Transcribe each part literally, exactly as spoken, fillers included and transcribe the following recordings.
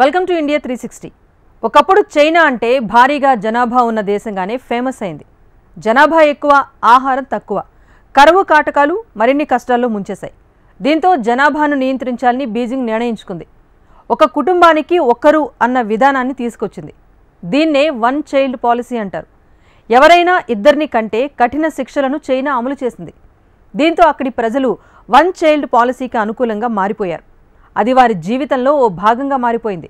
Welcome to India three sixty. ఒకప్పుడు China అంటే భారీగా జనాభా ఉన్న దేశంగానే ఫేమస్ అయింది. జనాభా ఎక్కువ, ఆహారం తక్కువ, కరువు కాటకాలు మరిన్ని కష్టాల్లో ముంచేశాయి. దీంతో జనాభాను నియంత్రించాలని బీజింగ్ నిర్ణయించుకుంది. ఒక కుటుంబానికి ఒక్కరు అన్న విధానాన్ని తీసుకొచ్చింది. దీన్నే వన్ చైల్డ్ పాలసీ అంటారు. ఎవరైనా ఇద్దరిని కంటే కఠిన శిక్షలను చైనా అమలు చేసింది. దీంతో అక్కడి ప్రజలు వన్ చైల్డ్ పాలసీకి అనుకూలంగా మారిపోయారు. అది వారి జీవితంలో ఓ భాగంగా మారిపోయింది.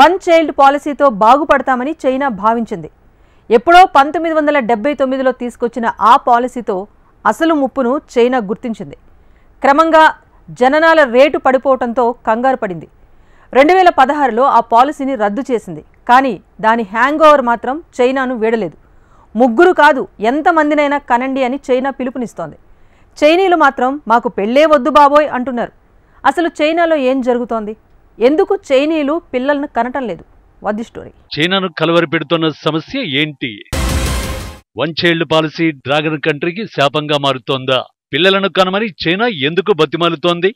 వన్ చైల్డ్ పాలసీతో బాగుపడతామని చైనా భావించింది. ఎప్పుడో పంతొమ్మిది వందల డెబ్బై తొమ్మిదిలో తీసుకొచ్చిన ఆ పాలసీతో అసలు ముప్పును చైనా గుర్తించింది. క్రమంగా జననాల రేటు పడిపోవడంతో కంగారు పడింది. రెండు వేల పదహారులో ఆ పాలసీని రద్దు చేసింది. కానీ దాని హ్యాంగ్ ఓవర్ మాత్రం చైనాను వీడలేదు. ముగ్గురు కాదు, ఎంతమందినైనా కనండి అని చైనా పిలుపునిస్తోంది. చైనీలు మాత్రం మాకు పెళ్ళే వద్దు బాబోయ్ అంటున్నారు. అసలు చైనాలో ఏం జరుగుతోంది? ఎందుకు చైనీయులు పిల్లలను కనటం లేదు? What is story? చైనాను కలవరి పెడుతున్న సమస్య ఏంటి? వన్ చైల్డ్ పాలసీ డ్రాగన్ కంట్రీకి శాపంగా మారుతోందా? పిల్లలను కనమని చైనా ఎందుకు బతిమాలుతోంది?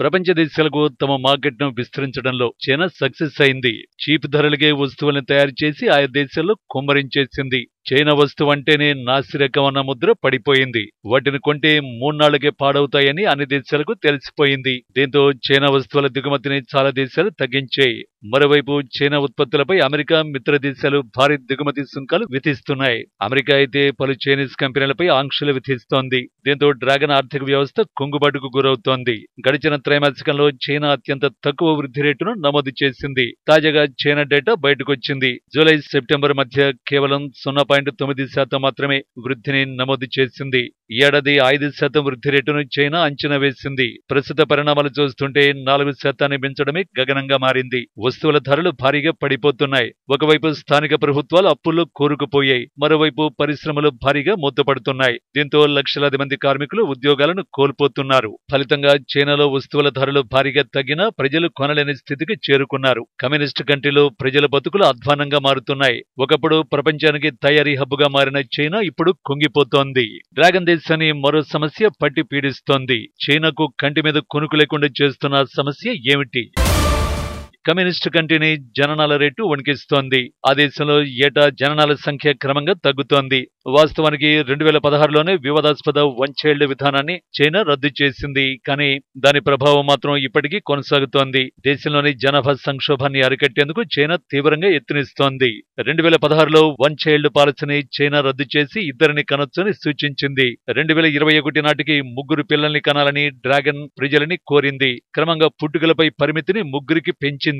ప్రపంచ దేశాలకు తమ మార్కెట్ను విస్తరించడంలో చైనా సక్సెస్ అయింది. చీప్ ధరలకే వస్తువులను తయారు చేసి ఆయా దేశాల్లో కుమ్మరించేసింది. చైనా వస్తువు అంటేనే నాసిరకం అన్న ముద్ర పడిపోయింది. వాటిని కొంటే మూన్నాళ్లకే పాడవుతాయని అన్ని దేశాలకు తెలిసిపోయింది. దీంతో చైనా వస్తువుల దిగుమతిని చాలా దేశాలు తగ్గించాయి. మరోవైపు చైనా ఉత్పత్తులపై అమెరికా, మిత్ర దేశాలు భారీ దిగుమతి సుంకాలు విధిస్తున్నాయి. అమెరికా అయితే పలు చైనీస్ కంపెనీలపై ఆంక్షలు విధిస్తోంది. దీంతో డ్రాగన్ ఆర్థిక వ్యవస్థ కుంగుబాటుకు గురవుతోంది. గడిచిన త్రైమాసికంలో చైనా అత్యంత తక్కువ వృద్ధి రేటును నమోదు చేసింది. తాజాగా చైనా డేటా బయటకొచ్చింది. జూలై సెప్టెంబర్ మధ్య కేవలం సున్నా పాయింట్ తొమ్మిది శాతం మాత్రమే వృద్ధిని నమోదు చేసింది. ఈ ఏడాది ఐదు శాతం వృద్ధి రేటును చైనా అంచనా వేసింది. ప్రస్తుత పరిణామాలు చూస్తుంటే నాలుగు శాతాన్ని పెంచడమే గగనంగా మారింది. వస్తువుల ధరలు భారీగా పడిపోతున్నాయి. ఒకవైపు స్థానిక ప్రభుత్వాలు అప్పుల్లో కూరుకుపోయాయి, మరోవైపు పరిశ్రమలు భారీగా మూతపడుతున్నాయి. దీంతో లక్షలాది మంది కార్మికులు ఉద్యోగాలను కోల్పోతున్నారు. ఫలితంగా చైనాలో వస్తువుల ధరలు భారీగా తగ్గినా ప్రజలు కొనలేని స్థితికి చేరుకున్నారు. కమ్యూనిస్టు కంట్రీలో ప్రజల బతుకులు అధ్వానంగా మారుతున్నాయి. ఒకప్పుడు ప్రపంచానికి తయారు హబ్బుగా మారిన చైనా ఇప్పుడు కుంగిపోతోంది. డ్రాగన్ దేశాన్ని మరో సమస్య పట్టి పీడిస్తోంది. చైనాకు కంటి మీద కొనుకు లేకుండా చేస్తున్న సమస్య ఏమిటి? కమ్యూనిస్టు కంట్రీని జననాల రేటు వణికిస్తోంది. ఆ దేశంలో ఏటా జననాల సంఖ్య క్రమంగా తగ్గుతోంది. వాస్తవానికి రెండు వేల పదహారులోనే వివాదాస్పద వన్ చైల్డ్ విధానాన్ని చైనా రద్దు చేసింది. కానీ దాని ప్రభావం మాత్రం ఇప్పటికీ కొనసాగుతోంది. దేశంలోని జనాభా సంక్షోభాన్ని అరికట్టేందుకు చైనా తీవ్రంగా యత్నిస్తోంది. రెండు వేల పదహారులో వన్ చైల్డ్ పాలసీని చైనా రద్దు చేసి ఇద్దరిని కనొచ్చని సూచించింది. రెండు వేల ఇరవై ఒకటి నాటికి ముగ్గురు పిల్లల్ని కనాలని డ్రాగన్ ప్రజలని కోరింది. క్రమంగా పుట్టుకలపై పరిమితిని ముగ్గురికి పెంచింది.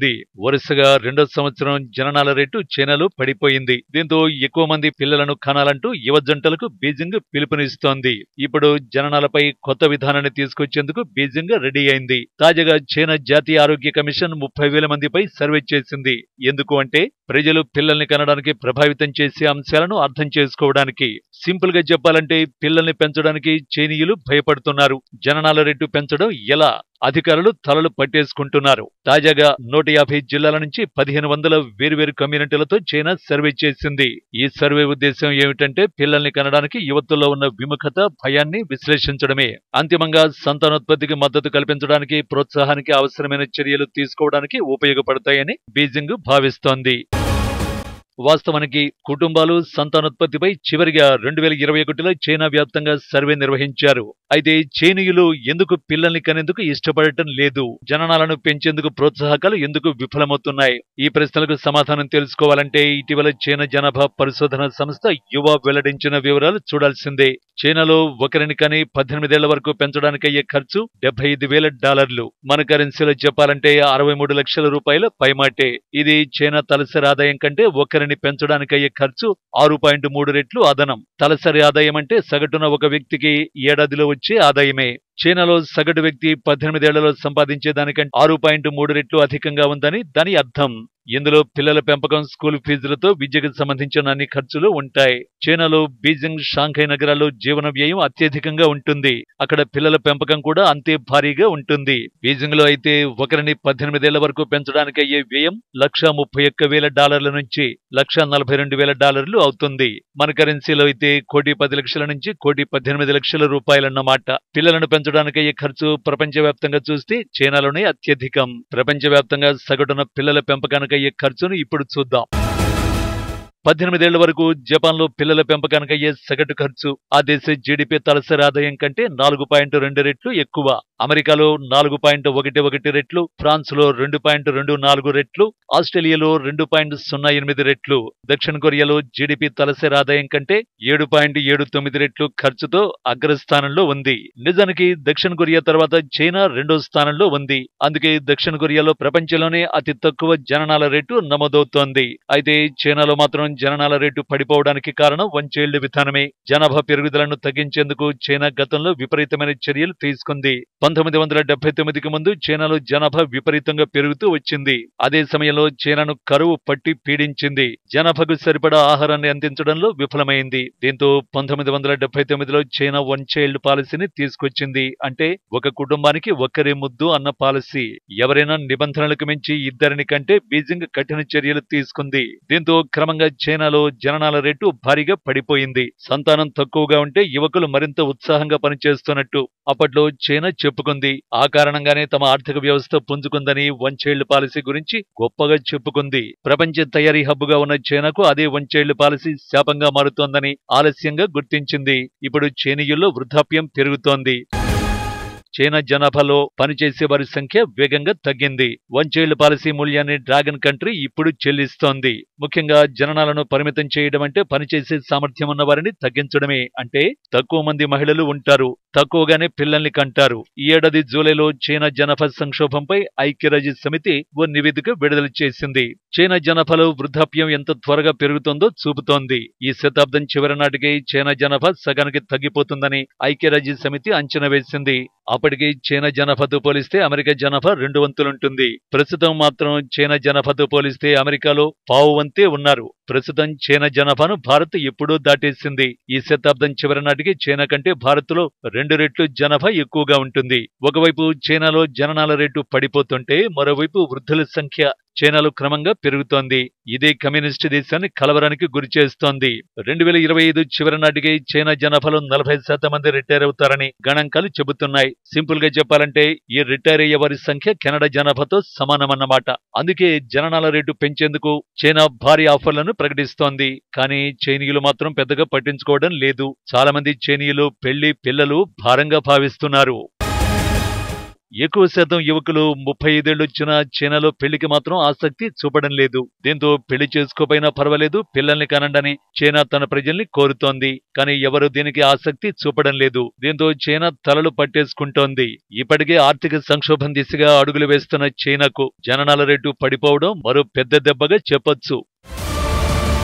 వరుసగా రెండో సంవత్సరం జననాల రేటు చైనాలో పడిపోయింది. దీంతో ఎక్కువ మంది పిల్లలను కనాలంటూ యువ జంటలకు బీజింగ్ పిలుపునిస్తోంది. ఇప్పుడు జననాలపై కొత్త విధానాన్ని తీసుకొచ్చేందుకు బీజింగ్ రెడీ అయింది. తాజాగా చైనా జాతీయ ఆరోగ్య కమిషన్ ముప్పై వేల మందిపై సర్వే చేసింది. ఎందుకు అంటే ప్రజలు పిల్లల్ని కనడానికి ప్రభావితం చేసే అంశాలను అర్థం చేసుకోవడానికి. సింపుల్ గా చెప్పాలంటే పిల్లల్ని పెంచడానికి చైనీయులు భయపడుతున్నారు. జననాల రేటు పెంచడం ఎలా? అధికారులు తలలు పట్టేసుకుంటున్నారు. తాజాగా నూట యాభై జిల్లాల నుంచి పదిహేను వందల వేర్వేరు కమ్యూనిటీలతో చైనా సర్వే చేసింది. ఈ సర్వే ఉద్దేశం ఏమిటంటే పిల్లల్ని కనడానికి యువతలో ఉన్న విముఖత, భయాన్ని విశ్లేషించడమే. అంతిమంగా సంతానోత్పత్తికి మద్దతు కల్పించడానికి, ప్రోత్సాహానికి అవసరమైన చర్యలు తీసుకోవడానికి ఉపయోగపడతాయని బీజింగ్ భావిస్తోంది. వాస్తవానికి కుటుంబాలు సంతానోత్పత్తిపై చివరిగా రెండు వేల ఇరవై ఒకటిలో చైనా వ్యాప్తంగా సర్వే నిర్వహించారు. అయితే చైనీయులు ఎందుకు పిల్లల్ని కనేందుకు ఇష్టపడటం లేదు? జననాలను పెంచేందుకు ప్రోత్సాహకాలు ఎందుకు విఫలమవుతున్నాయి? ఈ ప్రశ్నలకు సమాధానం తెలుసుకోవాలంటే ఇటీవల చైనా జనాభా పరిశోధన సంస్థ యువా వెల్లడించిన వివరాలు చూడాల్సిందే. చైనాలో ఒకరిని కని పద్దెనిమిదేళ్ల వరకు పెంచడానికి అయ్యే ఖర్చు డెబ్బై ఐదు వేల డాలర్లు మన కరెన్సీలో చెప్పాలంటే అరవై మూడు లక్షల రూపాయల పైమాటే. ఇది చైనా తలసరి ఆదాయం కంటే ఒకరిని పెంచడానికి అయ్యే ఖర్చు ఆరు పాయింట్ మూడు రెట్లు అదనం. తలసరి ఆదాయం అంటే సగటున ఒక వ్యక్తికి ఏడాదిలో వచ్చే ఆదాయమే. చైనాలో సగటు వ్యక్తి పద్దెనిమిదేళ్లలో సంపాదించే దానికంటే ఆరు పాయింట్ మూడు రెట్లు అధికంగా ఉందని దాని అర్థం. ఇందులో పిల్లల పెంపకం, స్కూల్ ఫీజులతో విద్యకు సంబంధించిన అన్ని ఖర్చులు ఉంటాయి. చైనాలో బీజింగ్, షాంఘై నగరాల్లో జీవన వ్యయం అత్యధికంగా ఉంటుంది. అక్కడ పిల్లల పెంపకం కూడా అంతే భారీగా ఉంటుంది. బీజింగ్ లో అయితే ఒకరిని పద్దెనిమిదేళ్ల వరకు పెంచడానికి అయ్యే వ్యయం లక్ష ముప్పై ఒక్క వేల డాలర్ల నుంచి లక్ష నలభై రెండు వేల డాలర్లు అవుతుంది. మన కరెన్సీలో అయితే కోటి పది లక్షల నుంచి కోటి పద్దెనిమిది లక్షల రూపాయలన్నమాట. పిల్లలను పెంచడానికి అయ్యే ఖర్చు ప్రపంచవ్యాప్తంగా చూస్తే చైనాలోనే అత్యధికం. ప్రపంచవ్యాప్తంగా సగటున పిల్లల పెంపకానికి అయ్యే ఖర్చును ఇప్పుడు చూద్దాం. పద్దెనిమిదేళ్ల వరకు జపాన్లో పిల్లల పెంపకానికి అయ్యే సగటు ఖర్చు ఆ దేశ జీడిపి తలసరి ఆదాయం కంటే నాలుగు పాయింట్ రెండు రెట్లు ఎక్కువ. అమెరికాలో నాలుగు పాయింట్ ఒకటి ఒకటి రెట్లు, ఫ్రాన్స్ లో రెండు పాయింట్ రెండు నాలుగు రెట్లు, ఆస్ట్రేలియాలో రెండు పాయింట్ సున్నా ఎనిమిది రెట్లు. దక్షిణ కొరియాలో జీడిపి తలసరి ఆదాయం కంటే ఏడు పాయింట్ ఏడు తొమ్మిది రెట్లు ఖర్చుతో అగ్రస్థానంలో ఉంది. నిజానికి దక్షిణ కొరియా తర్వాత చైనా రెండో స్థానంలో ఉంది. అందుకే దక్షిణ కొరియాలో ప్రపంచంలోనే అతి తక్కువ జననాల రేటు నమోదవుతోంది. అయితే చైనాలో మాత్రం జననాల రేటు పడిపోవడానికి కారణం వన్ చైల్డ్ విధానమే. జనాభా పెరుగుదలను తగ్గించేందుకు చైనా గతంలో విపరీతమైన చర్యలు తీసుకుంది. పంతొమ్మిది వందల డెబ్బై తొమ్మిదికి ముందు చైనాలో జనాభా విపరీతంగా పెరుగుతూ వచ్చింది. అదే సమయంలో చైనాను కరువు పట్టి పీడించింది. జనాభాకు సరిపడా ఆహారాన్ని అందించడంలో విఫలమైంది. దీంతో పంతొమ్మిది వందల డెబ్బై తొమ్మిదిలో చైనా వన్ చైల్డ్ పాలసీని తీసుకొచ్చింది. అంటే ఒక కుటుంబానికి ఒక్కరే ముద్దు అన్న పాలసీ. ఎవరైనా నిబంధనలకు మించి ఇద్దరిని కంటే బీజింగ్ కఠిన చర్యలు తీసుకుంది. దీంతో క్రమంగా చైనాలో జననాల రేటు భారీగా పడిపోయింది. సంతానం తక్కువగా ఉంటే యువకులు మరింత ఉత్సాహంగా పనిచేస్తున్నట్టు అప్పట్లో చైనా చెప్పుకుంది. ఆ కారణంగానే తమ ఆర్థిక వ్యవస్థ పుంజుకుందని వన్ చైల్డ్ పాలసీ గురించి గొప్పగా చెప్పుకుంది. ప్రపంచ తయారీ హబ్బుగా ఉన్న చైనాకు అదే వన్ చైల్డ్ పాలసీ శాపంగా మారుతోందని ఆలస్యంగా గుర్తించింది. ఇప్పుడు చైనీయుల్లో వృద్ధాప్యం పెరుగుతోంది. చైనా జనాభాలో పనిచేసే వారి సంఖ్య వేగంగా తగ్గింది. వన్ చైల్డ్ పాలసీ మూల్యాన్ని డ్రాగన్ కంట్రీ ఇప్పుడు చెల్లిస్తోంది. ముఖ్యంగా జననాలను పరిమితం చేయడం అంటే పనిచేసే సామర్థ్యం ఉన్న వారిని తగ్గించడమే. అంటే తక్కువ మంది మహిళలు ఉంటారు, తక్కువగానే పిల్లల్ని కంటారు. ఈ ఏడాది జూలైలో చైనా జనాభా సంక్షోభంపై ఐక్యరాజ్య సమితి ఓ నివేదిక విడుదల చేసింది. చైనా జనాభాలో వృద్ధాప్యం ఎంత త్వరగా పెరుగుతోందో చూపుతోంది. ఈ శతాబ్దం చివరి నాటికి చైనా జనాభా సగానికి తగ్గిపోతుందని ఐక్యరాజ్య సమితి అంచనా వేసింది. అప్పటికి చైనా జనాభాతో పోలిస్తే అమెరికా జనాభా రెండు వంతులుంటుంది. ప్రస్తుతం మాత్రం చైనా జనాభాతో పోలిస్తే అమెరికాలో పావు వంతే ఉన్నారు. ప్రస్తుతం చైనా జనాభాను భారత్ ఎప్పుడూ దాటేసింది. ఈ శతాబ్దం చివరి నాటికి చైనా కంటే భారత్ లో రెండు రెట్లు జనాభా ఎక్కువగా ఉంటుంది. ఒకవైపు చైనాలో జననాల రేటు పడిపోతుంటే మరోవైపు వృద్ధుల సంఖ్య చైనాలో క్రమంగా పెరుగుతోంది. ఇదే కమ్యూనిస్టు దేశాన్ని కలవరానికి గురిచేస్తోంది. రెండు వేల ఇరవై ఐదు చివరి నాటికి చైనా జనాభాలో నలభై శాతం మంది రిటైర్ అవుతారని గణాంకాలు చెబుతున్నాయి. సింపుల్ గా చెప్పాలంటే ఈ రిటైర్ అయ్యే వారి సంఖ్య కెనడా జనాభాతో సమానమన్నమాట. అందుకే జననాల రేటు పెంచేందుకు చైనా భారీ ఆఫర్లను ప్రకటిస్తోంది. కానీ చైనీయులు మాత్రం పెద్దగా పట్టించుకోవడం లేదు. చాలా మంది చైనీయులు పెళ్లి, పిల్లలు భారంగా భావిస్తున్నారు. ఎక్కువ శాతం యువకులు ముప్పై ఐదేళ్లు వచ్చినా చైనాలో పెళ్లికి మాత్రం ఆసక్తి చూపడం లేదు. దీంతో పెళ్లి చేసుకోపోయినా పర్వాలేదు, పిల్లల్ని కనండని చైనా తన ప్రజల్ని కోరుతోంది. కానీ ఎవరు దీనికి ఆసక్తి చూపడం లేదు. దీంతో చైనా తలలు పట్టేసుకుంటోంది. ఇప్పటికే ఆర్థిక సంక్షోభం దిశగా అడుగులు వేస్తున్న చైనాకు జననాల రేటు పడిపోవడం మరో పెద్ద దెబ్బగా చెప్పొచ్చు.